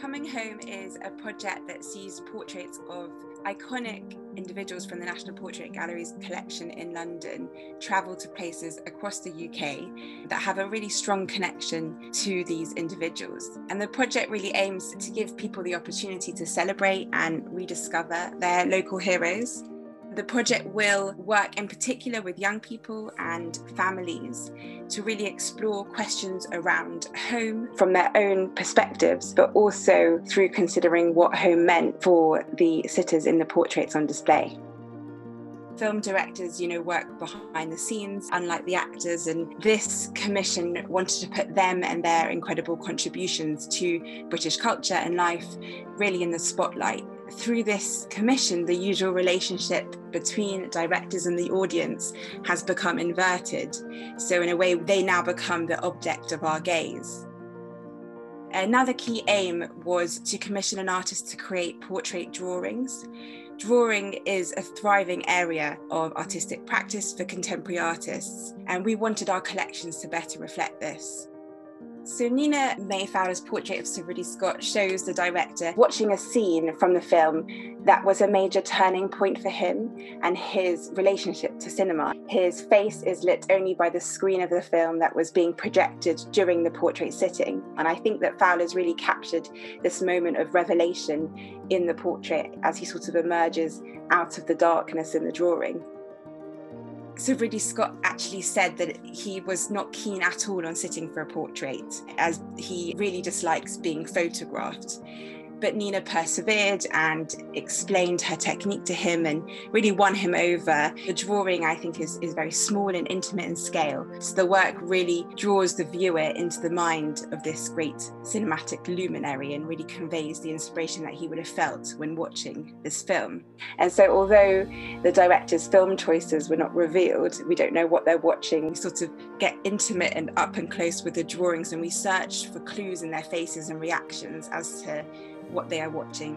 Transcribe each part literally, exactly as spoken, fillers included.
Coming Home is a project that sees portraits of iconic individuals from the National Portrait Gallery's collection in London travel to places across the U K that have a really strong connection to these individuals. And the project really aims to give people the opportunity to celebrate and rediscover their local heroes. The project will work in particular with young people and families to really explore questions around home from their own perspectives, but also through considering what home meant for the sitters in the portraits on display. Film directors, you know, work behind the scenes, unlike the actors, and this commission wanted to put them and their incredible contributions to British culture and life really in the spotlight. Through this commission, the usual relationship between directors and the audience has become inverted. So in a way, they now become the object of our gaze. Another key aim was to commission an artist to create portrait drawings. Drawing is a thriving area of artistic practice for contemporary artists, and we wanted our collections to better reflect this. So Nina Mayfowler's portrait of Sir Ridley Scott shows the director watching a scene from the film that was a major turning point for him and his relationship to cinema. His face is lit only by the screen of the film that was being projected during the portrait sitting. And I think that Fowler's really captured this moment of revelation in the portrait as he sort of emerges out of the darkness in the drawing. So Ridley Scott actually said that he was not keen at all on sitting for a portrait, as he really dislikes being photographed. But Nina persevered and explained her technique to him and really won him over. The drawing, I think, is, is very small and intimate in scale. So the work really draws the viewer into the mind of this great cinematic luminary and really conveys the inspiration that he would have felt when watching this film. And so although the director's film choices were not revealed, we don't know what they're watching. We sort of get intimate and up and close with the drawings, and we search for clues in their faces and reactions as to what they are watching.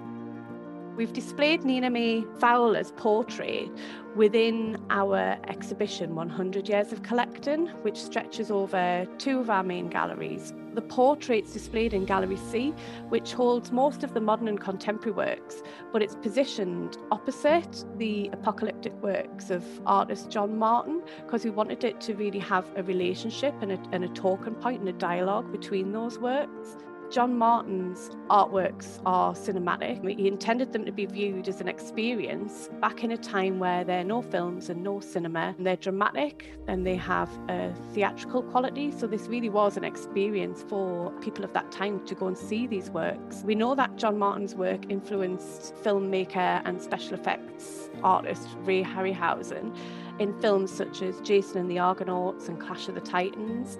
We've displayed Nina May Fowler's portrait within our exhibition one hundred years of Collecting, which stretches over two of our main galleries. The portrait's displayed in Gallery C, which holds most of the modern and contemporary works, but it's positioned opposite the apocalyptic works of artist John Martin, because we wanted it to really have a relationship and a, and a talking point and a dialogue between those works. John Martin's artworks are cinematic. He intended them to be viewed as an experience back in a time where there are no films and no cinema. They're dramatic and they have a theatrical quality. So this really was an experience for people of that time to go and see these works. We know that John Martin's work influenced filmmaker and special effects artist Ray Harryhausen in films such as Jason and the Argonauts and Clash of the Titans.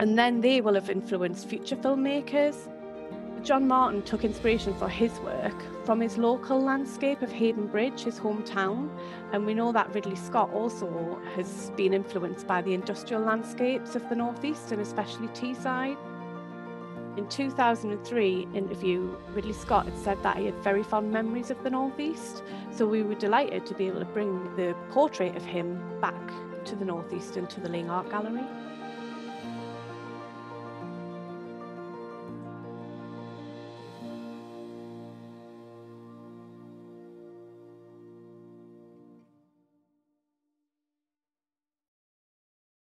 And then they will have influenced future filmmakers. John Martin took inspiration for his work from his local landscape of Hayden Bridge, his hometown. And we know that Ridley Scott also has been influenced by the industrial landscapes of the Northeast and especially Teesside. In two thousand three interview, Ridley Scott had said that he had very fond memories of the Northeast. So we were delighted to be able to bring the portrait of him back to the Northeast and to the Laing Art Gallery.